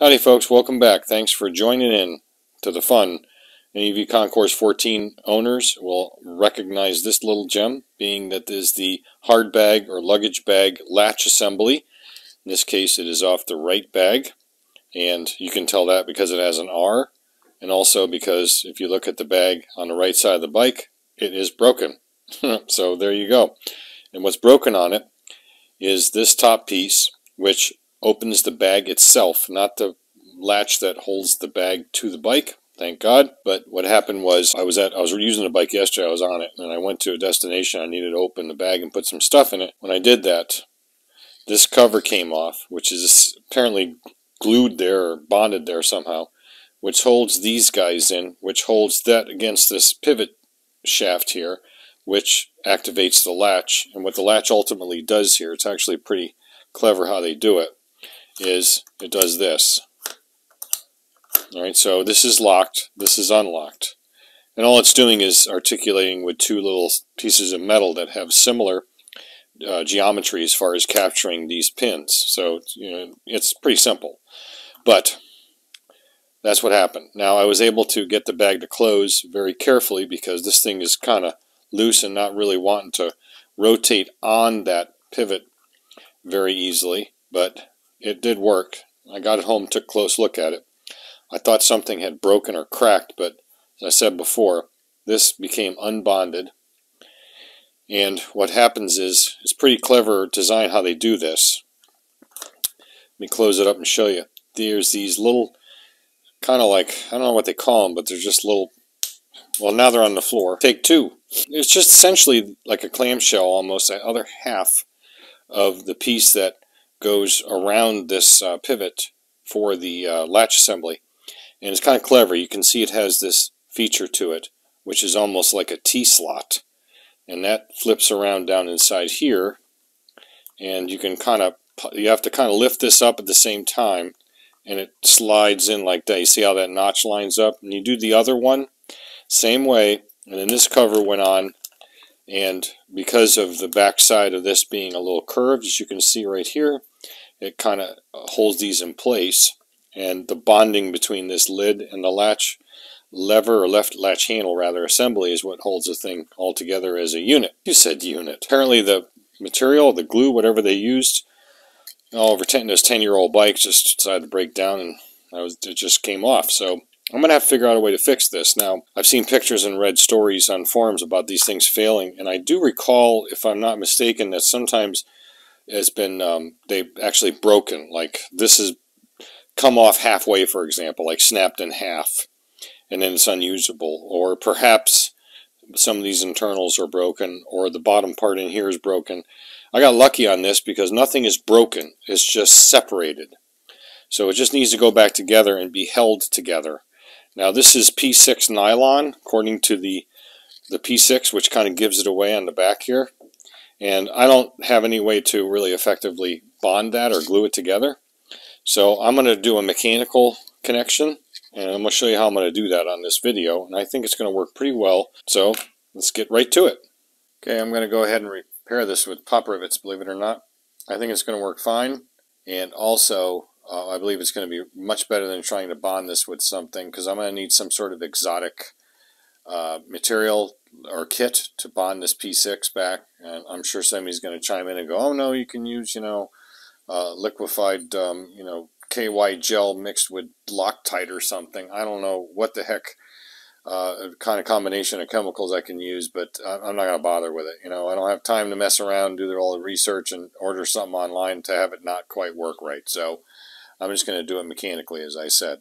Howdy folks, welcome back. Thanks for joining in to the fun. Any of you Concours 14 owners will recognize this little gem, being that is the hard bag or luggage bag latch assembly. In this case it is off the right bag, and you can tell that because it has an R, and also because if you look at the bag on the right side of the bike, it is broken. So there you go. And what's broken on it is this top piece, which opens the bag itself, not the latch that holds the bag to the bike, thank God. But what happened was I was using the bike yesterday. I was on it and I went to a destination. I needed to open the bag and put some stuff in it. When I did that, this cover came off, which is apparently glued there or bonded there somehow, which holds these guys in, which holds that against this pivot shaft here, which activates the latch. And what the latch ultimately does here, it's actually pretty clever how they do it, is it does this. Alright, so this is locked, this is unlocked. And all it's doing is articulating with two little pieces of metal that have similar geometry as far as capturing these pins. So, you know, it's pretty simple. But that's what happened. Now, I was able to get the bag to close very carefully because this thing is kind of loose and not really wanting to rotate on that pivot very easily. But it did work. I got it home, took a close look at it. I thought something had broken or cracked, but as I said before, this became unbonded. And what happens is, it's pretty clever design how they do this. Let me close it up and show you. There's these little, kind of like, I don't know what they call them, but they're just little, well, now they're on the floor. Take two. It's just essentially like a clamshell almost, that other half of the piece that goes around this pivot for the latch assembly. And it's kind of clever. You can see it has this feature to it, which is almost like a T-slot. And that flips around down inside here. And you can kind of, you have to kind of lift this up at the same time. And it slides in like that. You see how that notch lines up? And you do the other one, same way. And then this cover went on. And because of the back side of this being a little curved, as you can see right here, it kind of holds these in place. And the bonding between this lid and the latch lever, or left latch handle rather, assembly is what holds the thing all together as a unit. You said unit. Apparently the material, the glue, whatever they used, all over those 10-year-old bikes just decided to break down, and it just came off. So I'm going to have to figure out a way to fix this. Now, I've seen pictures and read stories on forums about these things failing, and I do recall, if I'm not mistaken, that sometimes it's been, they've actually broken. Like, this has come off halfway, for example, like snapped in half, and then it's unusable. Or perhaps some of these internals are broken, or the bottom part in here is broken. I got lucky on this because nothing is broken. It's just separated. So it just needs to go back together and be held together. Now this is P6 nylon, according to the P6, which kind of gives it away on the back here. And I don't have any way to really effectively bond that or glue it together. So I'm going to do a mechanical connection, and I'm going to show you how I'm going to do that on this video. And I think it's going to work pretty well. So let's get right to it. Okay, I'm going to go ahead and repair this with pop rivets, believe it or not. I think it's going to work fine. And also, I believe it's going to be much better than trying to bond this with something, because I'm going to need some sort of exotic material or kit to bond this P6 back. And I'm sure somebody's going to chime in and go, oh no, you can use, you know, liquefied, you know, KY gel mixed with Loctite or something. I don't know what the heck kind of combination of chemicals I can use, but I'm not going to bother with it. You know, I don't have time to mess around, do all the research, and order something online to have it not quite work right. So I'm just going to do it mechanically, as I said.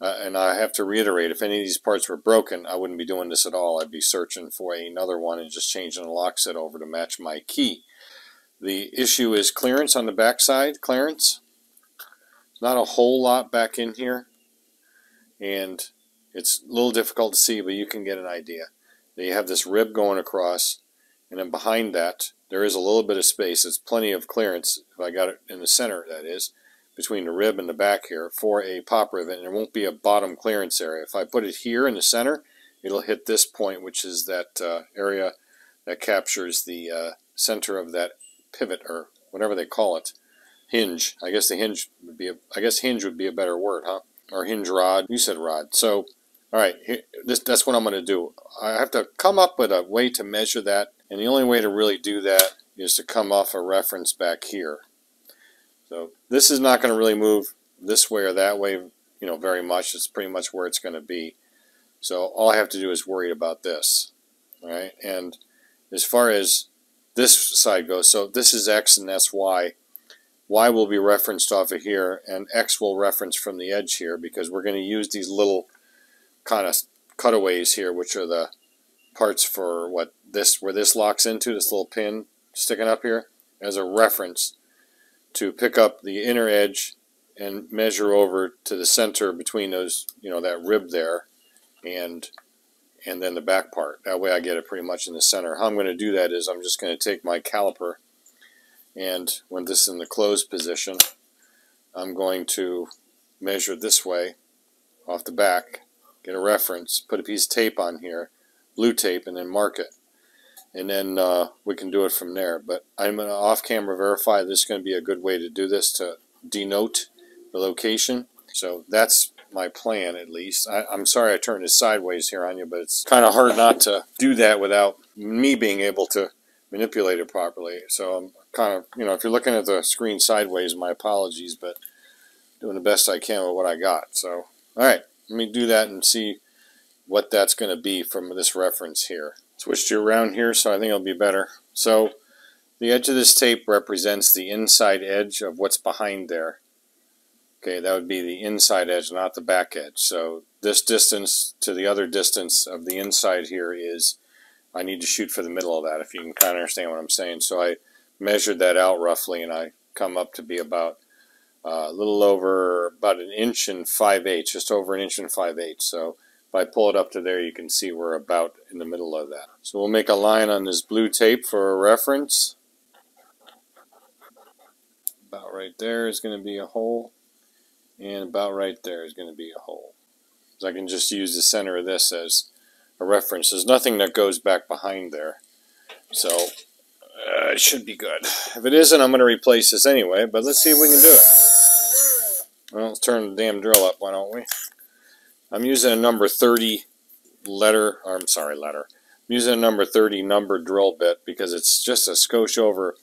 And I have to reiterate, if any of these parts were broken, I wouldn't be doing this at all. I'd be searching for another one and just changing the lock set over to match my key. The issue is clearance on the backside, clearance. Not a whole lot back in here. And it's a little difficult to see, but you can get an idea. Now you have this rib going across, and then behind that, there is a little bit of space. There's plenty of clearance, if I got it in the center, that is, between the rib and the back here for a pop rivet, and there won't be a bottom clearance area. If I put it here in the center, it'll hit this point, which is that area that captures the center of that pivot, or whatever they call it, hinge. I guess the hinge would be a, I guess hinge would be a better word, huh? Or hinge rod. You said rod. So, all right, that's what I'm going to do. I have to come up with a way to measure that, and the only way to really do that is to come off a reference back here. So this is not going to really move this way or that way, you know, very much. It's pretty much where it's going to be. So all I have to do is worry about this. All right, and as far as this side goes, so this is X and that's Y. Y will be referenced off of here, and X will reference from the edge here, because we're going to use these little kind of cutaways here, which are the parts for what this, where this locks into, this little pin sticking up here, as a reference to pick up the inner edge and measure over to the center between those, you know, that rib there and then the back part. That way I get it pretty much in the center. How I'm going to do that is I'm just going to take my caliper, and when this is in the closed position, I'm going to measure this way off the back, get a reference, put a piece of tape on here, blue tape, and then mark it. And then we can do it from there. But I'm going to off-camera verify. This is going to be a good way to do this, to denote the location. So that's my plan, at least. I'm sorry I turned it sideways here on you, but it's kind of hard not to do that without me being able to manipulate it properly. So I'm kind of, you know, if you're looking at the screen sideways, my apologies, but doing the best I can with what I got. So, all right, let me do that and see what that's going to be from this reference here. Switched you around here, so I think it'll be better. So the edge of this tape represents the inside edge of what's behind there. Okay, that would be the inside edge, not the back edge. So this distance to the other distance of the inside here is, I need to shoot for the middle of that, if you can kind of understand what I'm saying. So I measured that out roughly, and I come up to be about a little over about 1 5/8, just over 1 5/8. So if I pull it up to there, you can see we're about in the middle of that. So we'll make a line on this blue tape for a reference. About right there is going to be a hole. And about right there is going to be a hole. So I can just use the center of this as a reference. There's nothing that goes back behind there. So it should be good. If it isn't, I'm going to replace this anyway. But let's see if we can do it. Well, let's turn the damn drill up, why don't we? I'm using a number 30 letter, or I'm sorry, letter. I'm using a number 30 number drill bit because it's just a skosh over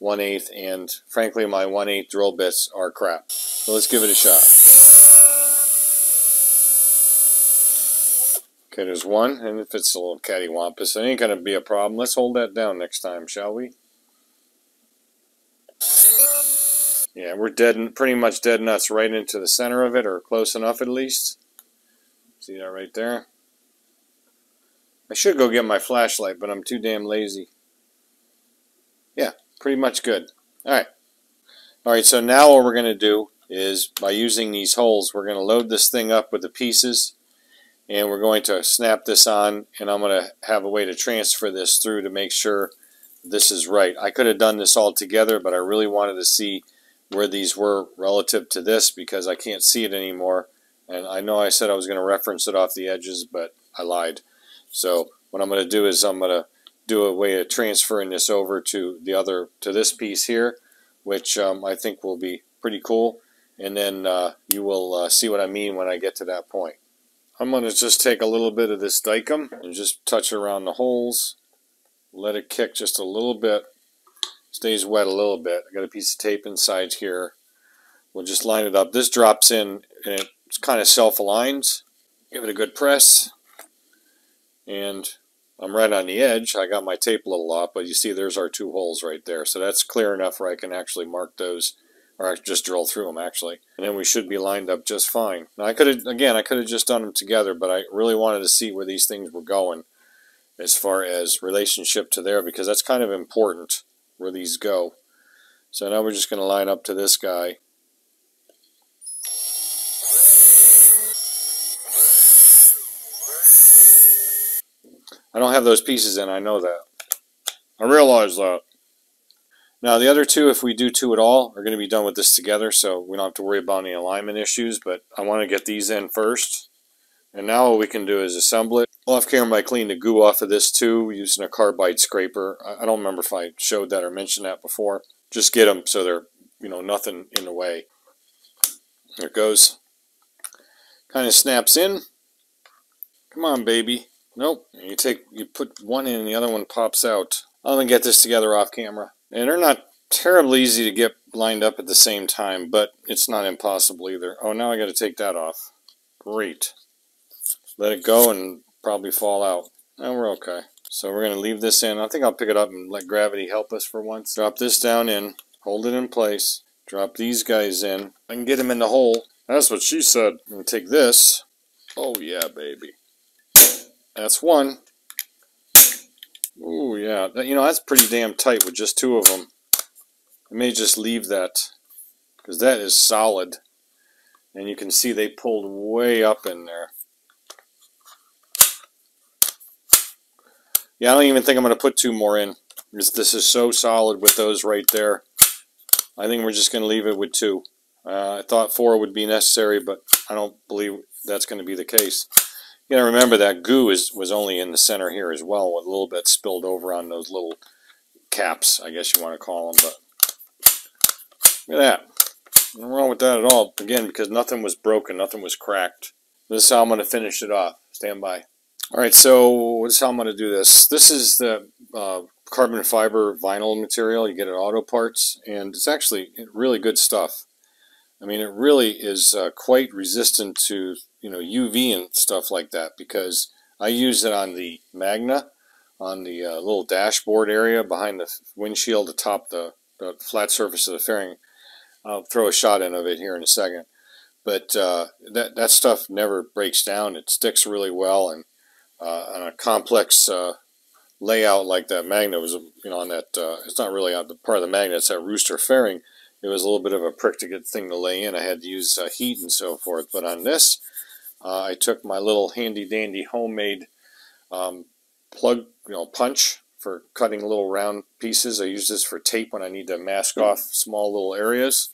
1/8, and frankly my 1/8 drill bits are crap. So let's give it a shot. Okay, there's one, and if it's a little cattywampus, it ain't gonna be a problem. Let's hold that down next time, shall we? Yeah, we're dead, pretty much dead nuts right into the center of it, or close enough at least. See that right there? I should go get my flashlight, but I'm too damn lazy. Yeah, pretty much good. Alright. Alright, so now what we're going to do is, by using these holes, we're going to load this thing up with the pieces, and we're going to snap this on, and I'm going to have a way to transfer this through to make sure this is right. I could have done this all together, but I really wanted to see where these were relative to this, because I can't see it anymore. And I know I said I was going to reference it off the edges, but I lied. So what I'm going to do is I'm going to do a way of transferring this over to the other, to this piece here, which I think will be pretty cool. And then you will see what I mean when I get to that point. I'm going to just take a little bit of this Dykem and just touch around the holes. Let it kick just a little bit. Stays wet a little bit. I got a piece of tape inside here. We'll just line it up. This drops in and it kind of self-aligns. Give it a good press, and I'm right on the edge. I got my tape a little off, but you see there's our two holes right there, so that's clear enough where I can actually mark those, or I just drill through them actually, and then we should be lined up just fine. Now I could have, again, I could have just done them together, but I really wanted to see where these things were going as far as relationship to there, because that's kind of important where these go. So now we're just going to line up to this guy. I don't have those pieces in, I know that. I realize that. Now the other two, if we do two at all, are going to be done with this together, so we don't have to worry about any alignment issues, but I want to get these in first. And now what we can do is assemble it. Off camera I cleaned the goo off of this too, using a carbide scraper. I don't remember if I showed that or mentioned that before. Just get them so they're you know, nothing in the way. There it goes. Kind of snaps in. Come on, baby. Nope. And you put one in and the other one pops out. I'm gonna get this together off camera. And they're not terribly easy to get lined up at the same time, but it's not impossible either. Oh, now I got to take that off. Great. Let it go and probably fall out. Now we're okay. So we're going to leave this in. I think I'll pick it up and let gravity help us for once. Drop this down in. Hold it in place. Drop these guys in. I can get them in the hole. That's what she said. I'm going to take this. Oh, yeah, baby. That's one. Oh, yeah. You know, that's pretty damn tight with just two of them. I may just leave that, because that is solid. And you can see they pulled way up in there. Yeah, I don't even think I'm going to put two more in, because this is so solid with those right there. I think we're just going to leave it with two. I thought four would be necessary, but I don't believe that's going to be the case. You gotta remember that goo was only in the center here as well, with a little bit spilled over on those little caps, I guess you want to call them, but... Look at that. Nothing wrong with that at all. Again, because nothing was broken, nothing was cracked. This is how I'm going to finish it off. Stand by. Alright, so this is how I'm going to do this. This is the carbon fiber vinyl material you get at Auto Parts, and it's actually really good stuff. I mean, it really is quite resistant to, you know, UV and stuff like that, because I use it on the Magna, on the little dashboard area behind the windshield atop the flat surface of the fairing. I'll throw a shot in of it here in a second, but that stuff never breaks down. It sticks really well, and on a complex layout like that Magna was, you know, on that it's not really on the part of the Magna, it's that rooster fairing. It was a little bit of a prick to get thing to lay in. I had to use heat and so forth, but on this, I took my little handy dandy homemade plug, you know, punch for cutting little round pieces. I use this for tape when I need to mask off small little areas,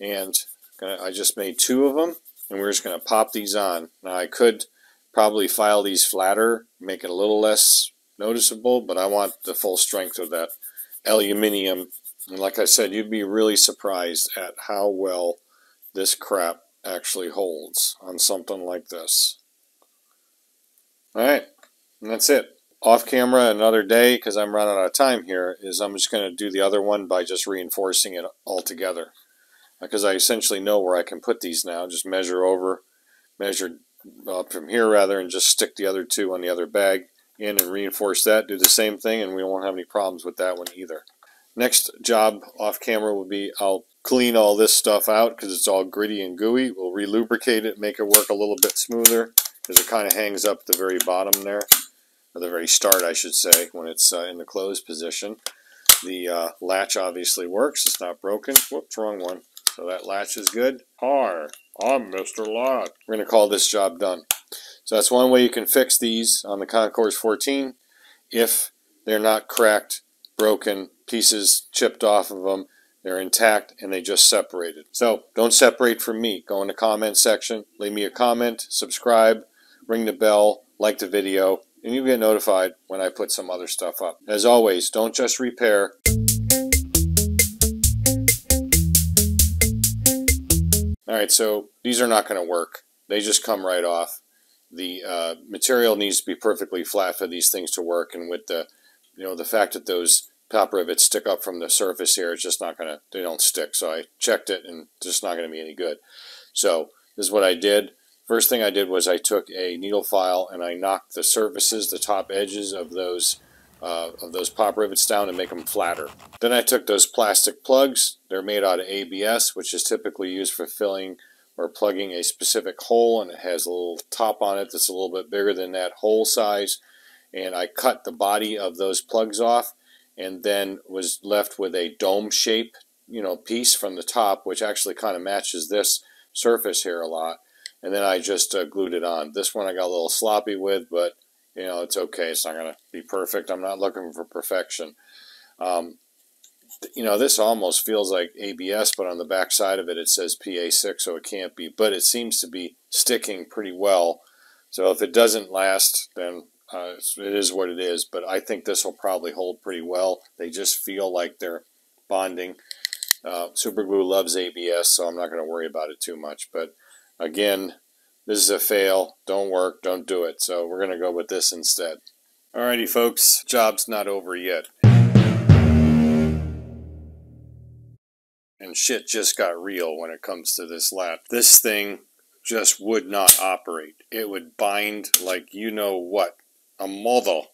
and I just made two of them, and we're just going to pop these on. Now I could probably file these flatter, make it a little less noticeable, but I want the full strength of that aluminum. And like I said, you'd be really surprised at how well this crap actually holds on something like this. Alright, and that's it. Off camera another day, because I'm running out of time here, is I'm just going to do the other one by just reinforcing it all together. Because I essentially know where I can put these now. Just measure over, measure up from here rather, and just stick the other two on the other bag in and reinforce that. Do the same thing, and we won't have any problems with that one either. Next job off camera will be I'll clean all this stuff out because it's all gritty and gooey. We'll re-lubricate it, make it work a little bit smoother, because it kind of hangs up at the very bottom there. Or the very start, I should say, when it's in the closed position. The latch obviously works. It's not broken. Whoops, wrong one. So that latch is good. Hi, I'm Mr. Latch. We're going to call this job done. So that's one way you can fix these on the Concours 14 if they're not cracked, broken, pieces chipped off of them. They're intact and they just separated. So don't separate from me. Go in the comment section, leave me a comment, subscribe, ring the bell, like the video, and you'll get notified when I put some other stuff up. As always, don't just repair. Alright, so these are not going to work. They just come right off. The material needs to be perfectly flat for these things to work, and with the, you know, the fact that those top rivets stick up from the surface here, it's just not going to, they don't stick. So I checked it and it's just not going to be any good. So this is what I did. First thing I did was I took a needle file and I knocked the surfaces, the top edges of those pop rivets down and make them flatter. Then I took those plastic plugs. They're made out of ABS, which is typically used for filling or plugging a specific hole, and it has a little top on it that's a little bit bigger than that hole size. And I cut the body of those plugs off and then was left with a dome shape, you know, piece from the top, which actually kind of matches this surface here a lot. And then I just glued it on. This one I got a little sloppy with, but, you know, it's okay. It's not going to be perfect. I'm not looking for perfection. You know, this almost feels like ABS, but on the back side of it, it says PA6, so it can't be. But it seems to be sticking pretty well. So if it doesn't last, then it is what it is. But I think this will probably hold pretty well. They just feel like they're bonding. Super glue loves ABS, so I'm not going to worry about it too much. But again, this is a fail. Don't work. Don't do it. So we're going to go with this instead. Alrighty, folks. Job's not over yet. And shit just got real when it comes to this latch. This thing just would not operate. It would bind like you know what, a model.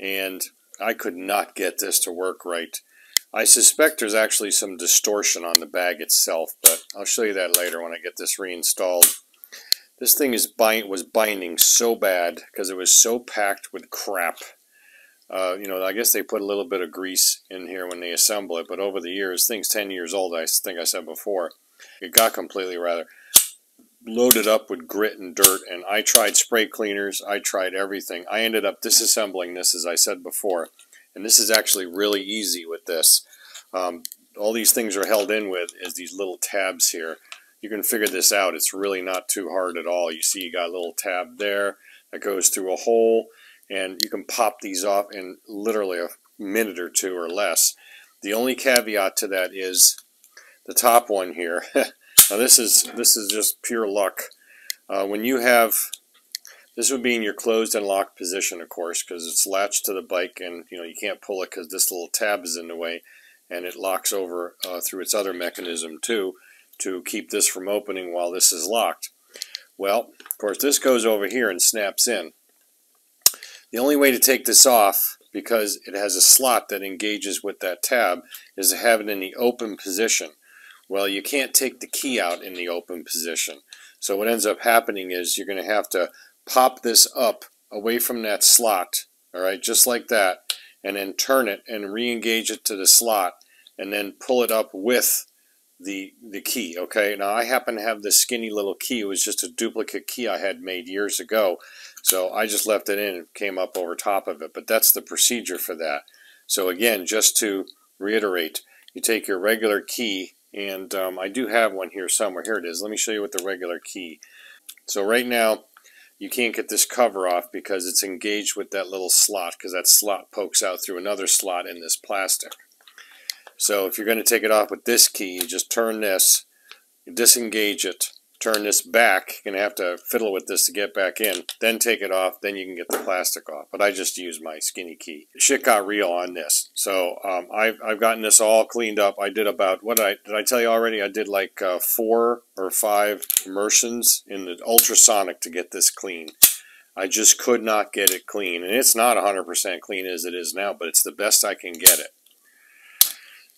And I could not get this to work right. I suspect there's actually some distortion on the bag itself, but I'll show you that later when I get this reinstalled. This thing was binding so bad because it was so packed with crap. You know, I guess they put a little bit of grease in here when they assemble it, but over the years, things 10 years old, I think I said before, it got completely loaded up with grit and dirt, and I tried spray cleaners, I tried everything. I ended up disassembling this, as I said before, and this is actually really easy with this. All these things are held in with is these little tabs here. You can figure this out. It's really not too hard at all. You see you got a little tab there that goes through a hole, and you can pop these off in literally a minute or two or less. The only caveat to that is the top one here. Now this is just pure luck. When you have, this would be in your closed and locked position, of course, because it's latched to the bike, and you know you can't pull it because this little tab is in the way, and it locks over through its other mechanism too to keep this from opening while this is locked. Well, of course, this goes over here and snaps in. The only way to take this off, because it has a slot that engages with that tab, is to have it in the open position. Well, you can't take the key out in the open position. So what ends up happening is you're going to have to pop this up away from that slot, all right, just like that, and then turn it and re-engage it to the slot, and then pull it up with the key, okay? Now, I happen to have this skinny little key. It was just a duplicate key I had made years ago, so I just left it in and came up over top of it, but that's the procedure for that. So again, just to reiterate, you take your regular key, and I do have one here somewhere. Here it is. Let me show you with the regular key. So right now, you can't get this cover off because it's engaged with that little slot, because that slot pokes out through another slot in this plastic. So if you're going to take it off with this key, you just turn this, disengage it, turn this back. You're going to have to fiddle with this to get back in, then take it off, then you can get the plastic off. But I just used my skinny key. Shit got real on this. So I've gotten this all cleaned up. I did about, did I tell you already? I did like 4 or 5 immersions in the ultrasonic to get this clean. I just could not get it clean. And it's not 100% clean as it is now, but it's the best I can get it.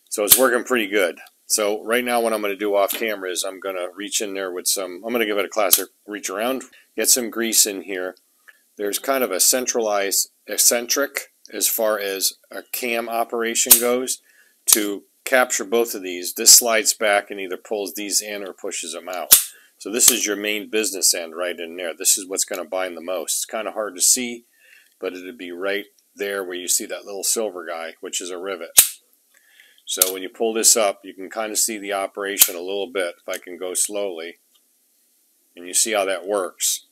So it's working pretty good. So right now what I'm going to do off camera is I'm going to reach in there with some, I'm going to give it a classic reach around, get some grease in here. There's kind of a centralized eccentric as far as a cam operation goes to capture both of these. This slides back and either pulls these in or pushes them out. So this is your main business end right in there. This is what's going to bind the most. It's kind of hard to see, but it would be right there where you see that little silver guy, which is a rivet. So when you pull this up, you can kind of see the operation a little bit, if I can go slowly, and you see how that works.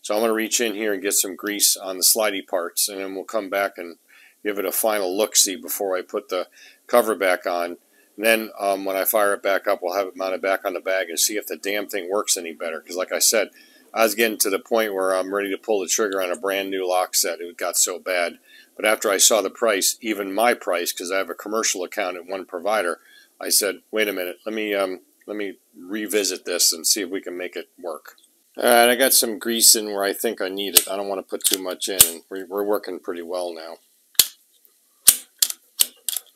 So I'm going to reach in here and get some grease on the slidey parts, and then we'll come back and give it a final look-see before I put the cover back on. And then when I fire it back up, we'll have it mounted back on the bag and see if the damn thing works any better. Because like I said, I was getting to the point where I'm ready to pull the trigger on a brand new lock set. It got so bad. But after I saw the price, even my price, because I have a commercial account at one provider, I said, wait a minute, let me revisit this and see if we can make it work. All right, I got some grease in where I think I need it. I don't want to put too much in, and we're working pretty well now.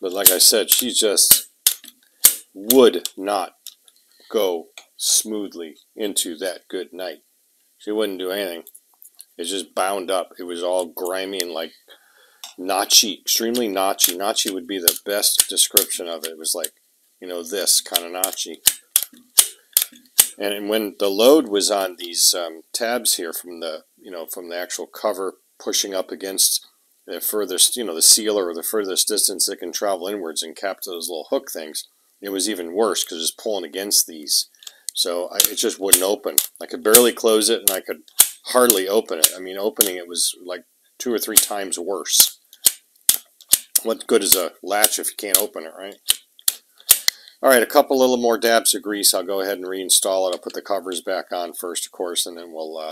But like I said, she just would not go smoothly into that good night. She wouldn't do anything. It's just bound up. It was all grimy and like notchy, extremely notchy. Notchy would be the best description of it. It was like, you know, this kind of notchy. And when the load was on these tabs here from the, from the actual cover pushing up against the furthest, the sealer or the furthest distance that can travel inwards and capture those little hook things, it was even worse because it's pulling against these. So it just wouldn't open. I could barely close it and I could hardly open it. I mean, opening it was like 2 or 3 times worse. What good is a latch if you can't open it, right? Alright, a couple little more dabs of grease. I'll go ahead and reinstall it. I'll put the covers back on first, of course, and then we'll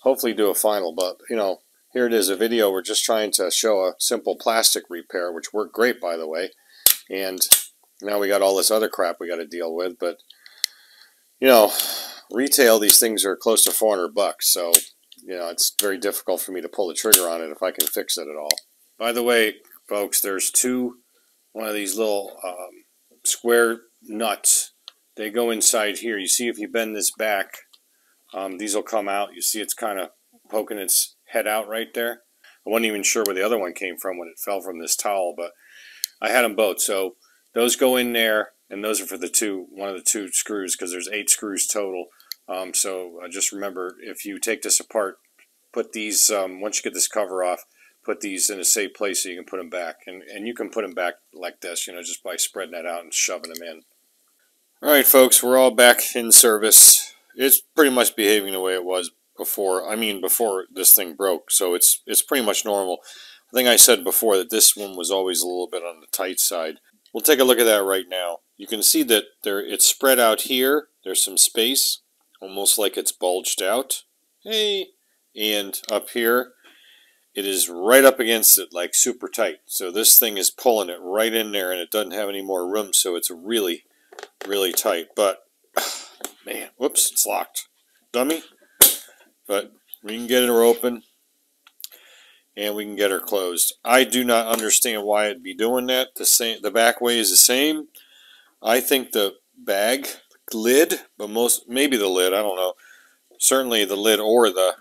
hopefully do a final. But, you know, here it is, a video. We're just trying to show a simple plastic repair, which worked great, by the way. And now we got all this other crap we got to deal with. But, you know, retail, these things are close to 400 bucks. So, you know, it's very difficult for me to pull the trigger on it if I can fix it at all. By the way, folks, there's one of these little... square nuts. They go inside here. You see, if you bend this back, these will come out. You see it's kind of poking its head out right there. I wasn't even sure where the other one came from when it fell from this towel, but I had them both. So those go in there, and those are for one of the two screws, because there's 8 screws total. So just remember, if you take this apart, put these, once you get this cover off, put these in a safe place so you can put them back. And you can put them back like this, you know, just by spreading that out and shoving them in. Alright, folks, we're all back in service. It's pretty much behaving the way it was before, before this thing broke. So it's pretty much normal. I think I said before that this one was always a little bit on the tight side. We'll take a look at that right now. You can see that it's spread out here. There's some space, almost like it's bulged out. Hey! And up here, it is right up against it, like super tight. So this thing is pulling it right in there, and it doesn't have any more room, so it's really, really tight. But, man, whoops, it's locked. Dummy. But we can get her open, and we can get her closed. I do not understand why it'd be doing that. The back way is the same. I think the bag lid, but maybe the lid, I don't know. Certainly the lid or the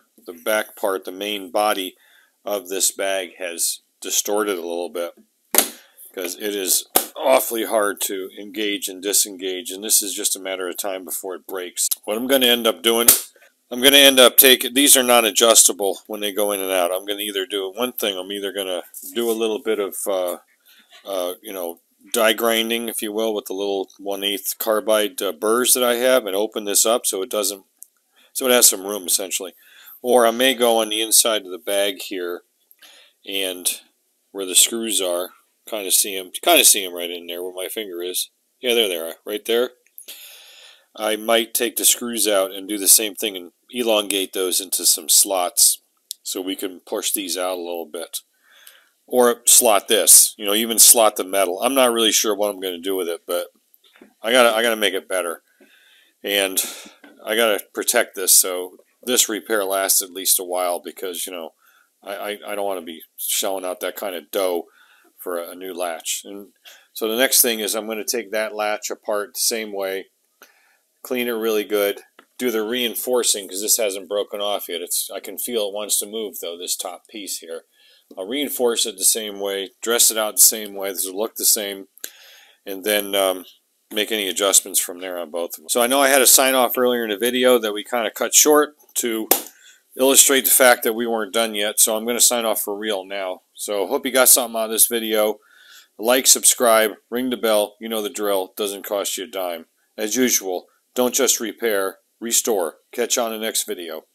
back part, the main body of this bag has distorted a little bit, because it is awfully hard to engage and disengage, and this is just a matter of time before it breaks. What I'm going to end up doing, I'm going to end up taking, these are not adjustable when they go in and out. I'm going to either do one thing, I'm either going to do a little bit of, you know, die grinding, if you will, with the little 1/8 carbide burrs that I have, and open this up so it doesn't, so it has some room essentially. Or I may go on the inside of the bag here, and where the screws are, kind of see them right in there where my finger is. Yeah, there they are, right there. I might take the screws out and do the same thing and elongate those into some slots so we can push these out a little bit. Or slot this, you know, even slot the metal. I'm not really sure what I'm going to do with it, but I gotta make it better. And I gotta protect this so this repair lasts at least a while, because, you know, I don't want to be shelling out that kind of dough for a new latch. And so the next thing is I'm going to take that latch apart the same way, clean it really good, do the reinforcing, because this hasn't broken off yet. I can feel it wants to move, though, this top piece here. I'll reinforce it the same way, dress it out the same way, this will look the same, and then... make any adjustments from there on both of them. So I know I had a sign off earlier in the video that we kind of cut short to illustrate the fact that we weren't done yet, so I'm going to sign off for real now. So hope you got something out of this video. Like, subscribe, ring the bell, you know the drill, doesn't cost you a dime. As usual, don't just repair, restore. Catch you on the next video.